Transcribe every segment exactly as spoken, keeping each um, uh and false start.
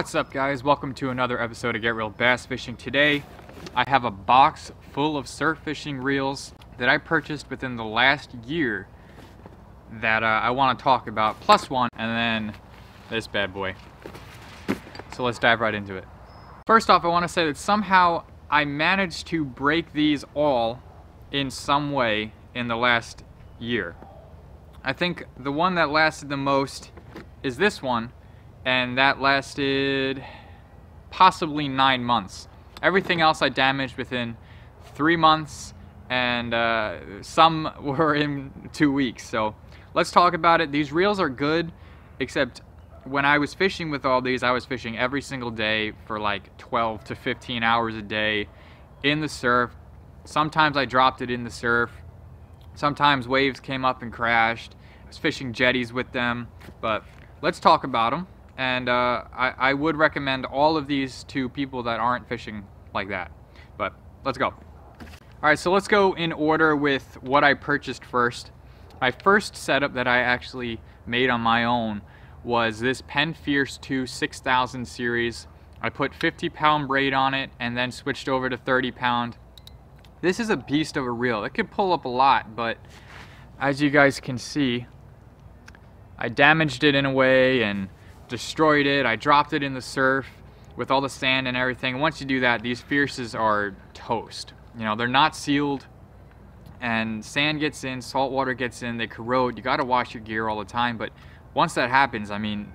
What's up, guys? Welcome to another episode of Get Reel Bass Fishing. Today I have a box full of surf fishing reels that I purchased within the last year that uh, I want to talk about, plus one, and then this bad boy. So let's dive right into it. First off, I want to say that somehow I managed to break these all in some way in the last year. I think the one that lasted the most is this one, and that lasted possibly nine months. Everything else I damaged within three months, and uh, some were in two weeks. So let's talk about it. These reels are good, except when I was fishing with all these, I was fishing every single day for like twelve to fifteen hours a day in the surf. Sometimes I dropped it in the surf. Sometimes waves came up and crashed. I was fishing jetties with them, but let's talk about them. And uh, I, I would recommend all of these to people that aren't fishing like that. But let's go. Alright, so let's go in order with what I purchased first. My first setup that I actually made on my own was this Penn Fierce two six thousand series. I put fifty pound braid on it and then switched over to thirty pound. This is a beast of a reel. It could pull up a lot, but as you guys can see, I damaged it in a way and destroyed it. I dropped it in the surf with all the sand and everything. Once you do that, these Fierces are toast. You know, they're not sealed, and sand gets in, salt water gets in, they corrode. You got to wash your gear all the time, but once that happens, I mean,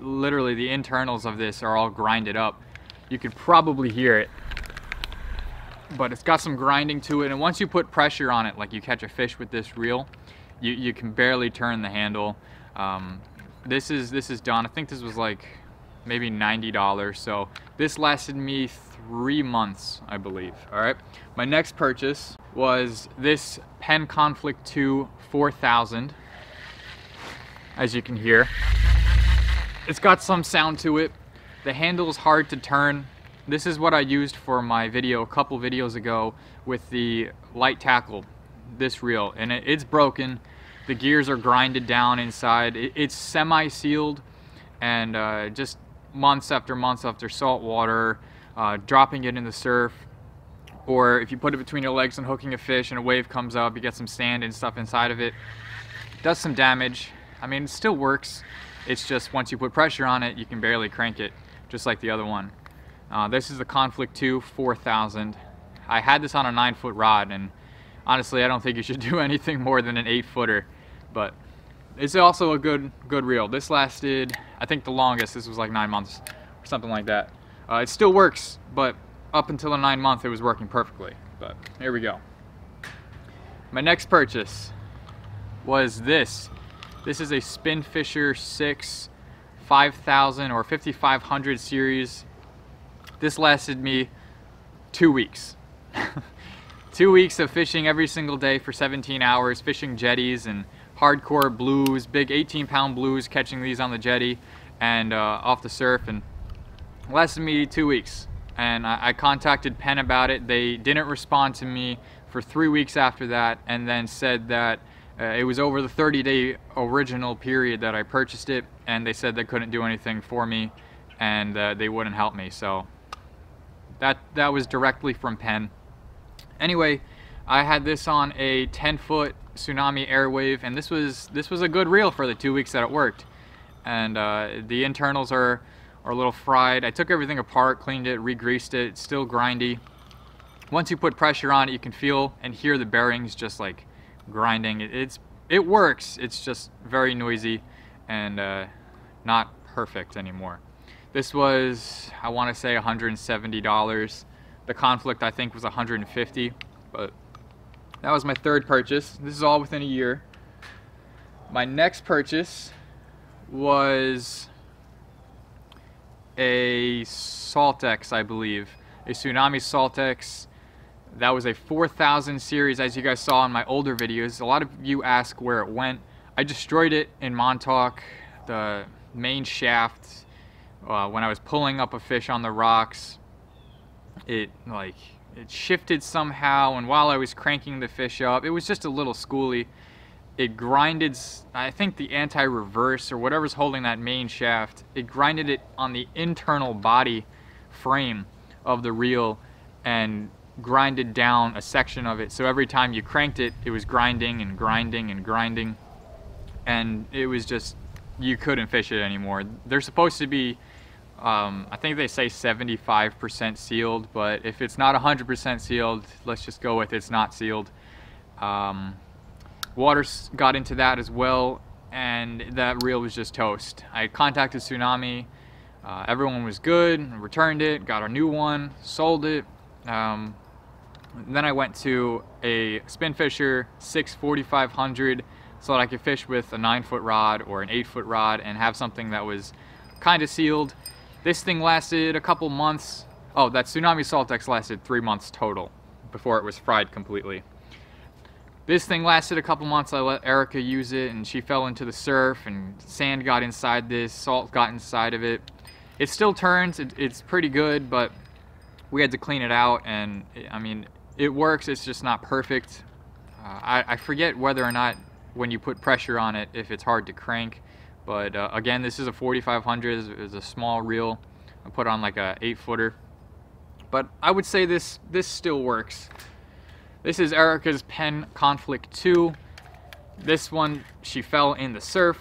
literally the internals of this are all grinded up. You could probably hear it, but it's got some grinding to it, and once you put pressure on it, like you catch a fish with this reel, you, you can barely turn the handle. Um, This is this is done. I think this was like maybe ninety dollars. So this lasted me three months, I believe. All right. My next purchase was this Penn Conflict two four thousand. As you can hear, it's got some sound to it. The handle is hard to turn. This is what I used for my video a couple videos ago with the light tackle, this reel, and it, it's broken. The gears are grinded down inside. It's semi-sealed, and uh, just months after months after salt water, uh, dropping it in the surf, or if you put it between your legs and hooking a fish and a wave comes up, you get some sand and stuff inside of it. It does some damage. I mean, it still works. It's just once you put pressure on it, you can barely crank it, just like the other one. Uh, this is the Conflict two four thousand. I had this on a nine foot rod, and honestly, I don't think you should do anything more than an eight footer. But it's also a good good reel. This lasted, I think the longest, this was like nine months or something like that. Uh, it still works, but up until the nine month, it was working perfectly. But here we go. My next purchase was this. This is a SpinFisher six five thousand or fifty-five hundred series. This lasted me two weeks. Two weeks of fishing every single day for seventeen hours, fishing jetties and hardcore blues, big eighteen pound blues, catching these on the jetty and uh, off the surf, and lasted me two weeks. And I, I contacted Penn about it. They didn't respond to me for three weeks after that, and then said that uh, it was over the thirty day original period that I purchased it, and they said they couldn't do anything for me, and uh, they wouldn't help me. So that, that was directly from Penn. Anyway, I had this on a ten foot Tsunami Airwave, and this was this was a good reel for the two weeks that it worked. And uh, the internals are, are a little fried. I took everything apart, cleaned it, re-greased it. It's still grindy. Once you put pressure on it, you can feel and hear the bearings just like grinding. It, it's it works. It's just very noisy and uh, not perfect anymore. This was, I want to say, one hundred seventy dollars. The Conflict, I think, was one hundred fifty, but that was my third purchase. This is all within a year. My next purchase was a SaltX, I believe, a Tsunami SaltX. That was a four thousand series, as you guys saw in my older videos. A lot of you ask where it went. I destroyed it in Montauk, the main shaft, uh, when I was pulling up a fish on the rocks. It like it shifted somehow, and while I was cranking the fish up, it was just a little schooly, it grinded, I think the anti-reverse or whatever's holding that main shaft, it grinded it on the internal body frame of the reel and grinded down a section of it. So every time you cranked it, it was grinding and grinding and grinding. And it was just, you couldn't fish it anymore. They're supposed to be, um, I think they say seventy-five percent sealed, but if it's not one hundred percent sealed, let's just go with it's not sealed. Um, water got into that as well, and that reel was just toast. I contacted Tsunami, uh, everyone was good, returned it, got a new one, sold it. Um, then I went to a SpinFisher six forty-five hundred so that I could fish with a nine foot rod or an eight foot rod and have something that was kind of sealed. This thing lasted a couple months. Oh, that Tsunami SaltX lasted three months total before it was fried completely. This thing lasted a couple months. I let Erica use it and she fell into the surf and sand got inside this, salt got inside of it. It still turns, it, it's pretty good, but we had to clean it out and I mean, it works, it's just not perfect. Uh, I, I forget whether or not when you put pressure on it, if it's hard to crank, but uh, again, this is a forty-five hundred, it's a small reel. I put on like a eight footer, but I would say this, this still works. This is Erica's Penn Conflict two. This one, she fell in the surf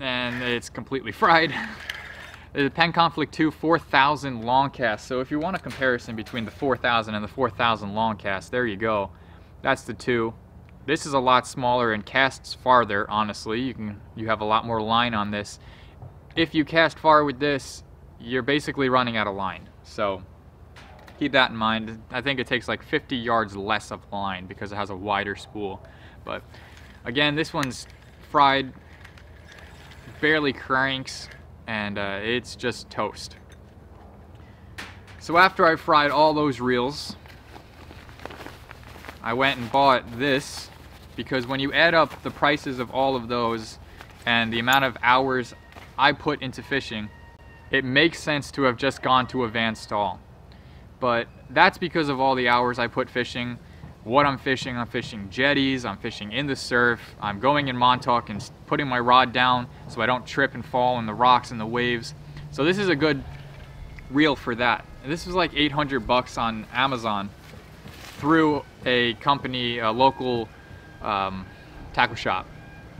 and it's completely fried. The Penn Conflict two four thousand long cast. So if you want a comparison between the four thousand and the four thousand long cast, there you go. That's the two. This is a lot smaller and casts farther, honestly. You can you have a lot more line on this. If you cast far with this, you're basically running out of line. So keep that in mind. I think it takes like fifty yards less of line because it has a wider spool. But again, this one's fried, barely cranks, and uh, it's just toast. So after I fried all those reels, I went and bought this because when you add up the prices of all of those and the amount of hours I put into fishing, it makes sense to have just gone to a Van Staal. But that's because of all the hours I put fishing, what I'm fishing. I'm fishing jetties, I'm fishing in the surf, I'm going in Montauk and putting my rod down so I don't trip and fall in the rocks and the waves. So this is a good reel for that. This was like eight hundred bucks on Amazon through a company, a local um, tackle shop.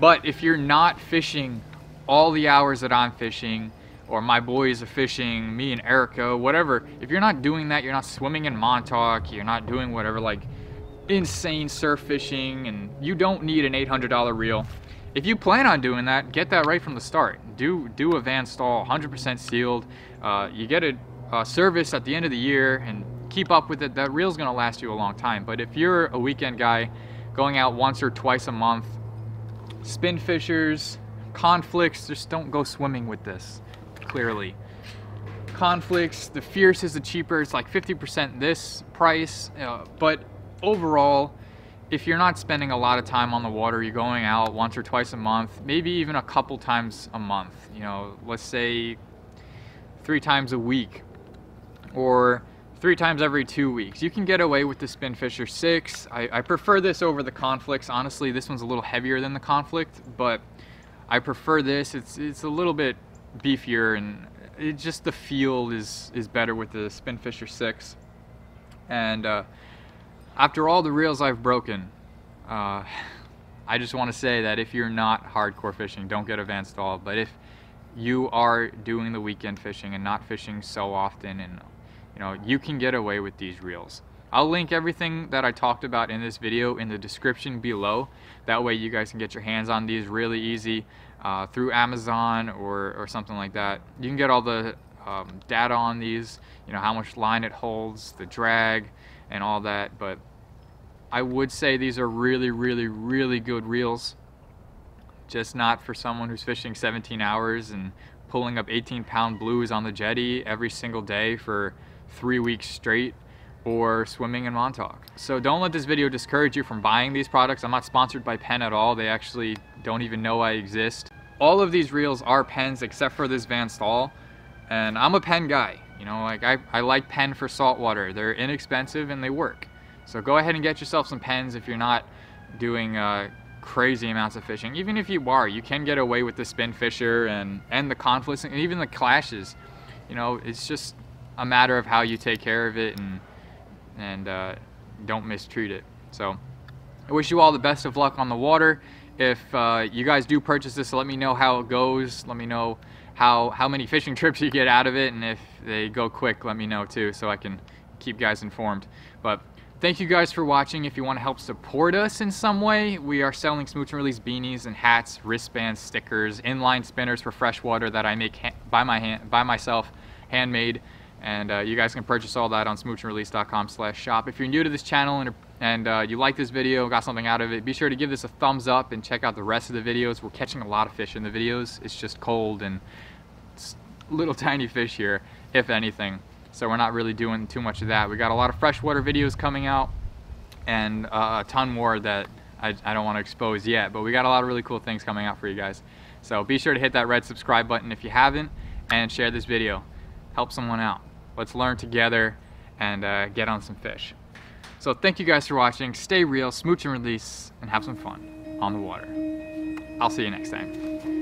But if you're not fishing all the hours that I'm fishing, or my boys are fishing, me and Erica, whatever. If you're not doing that, you're not swimming in Montauk, you're not doing whatever, like insane surf fishing, and you don't need an eight hundred dollar reel. If you plan on doing that, get that right from the start. Do do a Van Staal, one hundred percent sealed. Uh, you get a, a service at the end of the year and keep up with it. That reel's gonna last you a long time. But if you're a weekend guy, going out once or twice a month, spin fishers, conflicts, just don't go swimming with this. Clearly. Conflicts, the Fierce is the cheaper, it's like fifty percent this price, uh, but overall, if you're not spending a lot of time on the water, you're going out once or twice a month, maybe even a couple times a month, you know, let's say three times a week or three times every two weeks. You can get away with the SpinFisher six. I, I prefer this over the Conflicts. Honestly, this one's a little heavier than the Conflict, but I prefer this. It's, it's a little bit beefier, and it just the feel is is better with the SpinFisher six. And uh, after all the reels I've broken, uh, I just want to say that if you're not hardcore fishing, don't get a Van Staal. But if you are doing the weekend fishing and not fishing so often, and you know, you can get away with these reels. I'll link everything that I talked about in this video in the description below. That way you guys can get your hands on these really easy uh, through Amazon or, or something like that. You can get all the um, data on these, you know, how much line it holds, the drag, and all that. But I would say these are really, really, really good reels. Just not for someone who's fishing seventeen hours and pulling up eighteen pound blues on the jetty every single day for three weeks straight, or swimming in Montauk. So don't let this video discourage you from buying these products. I'm not sponsored by Penn at all. They actually don't even know I exist. All of these reels are Penn's except for this Van Staal. And I'm a Penn guy. You know, like I, I like Penn for saltwater. They're inexpensive and they work. So go ahead and get yourself some Penns if you're not doing uh, crazy amounts of fishing. Even if you are, you can get away with the spin fisher and, and the conflicts and even the clashes. You know, it's just a matter of how you take care of it and, and uh, don't mistreat it. So I wish you all the best of luck on the water. If uh, you guys do purchase this, let me know how it goes. Let me know how, how many fishing trips you get out of it. And if they go quick, let me know too, so I can keep you guys informed. But thank you guys for watching. If you want to help support us in some way, we are selling Smooch and Release beanies and hats, wristbands, stickers, inline spinners for freshwater that I make by my hand, by myself, handmade. And uh, you guys can purchase all that on smooch and release dot com slash shop. If you're new to this channel and, and uh, you like this video, got something out of it, be sure to give this a thumbs up and check out the rest of the videos. We're catching a lot of fish in the videos. It's just cold and it's little tiny fish here, if anything. So we're not really doing too much of that. We got a lot of freshwater videos coming out and uh, a ton more that I, I don't want to expose yet, but we got a lot of really cool things coming out for you guys. So be sure to hit that red subscribe button if you haven't and share this video. Help someone out. Let's learn together and uh, get on some fish. So thank you guys for watching. Stay real, smooch and release, and have some fun on the water. I'll see you next time.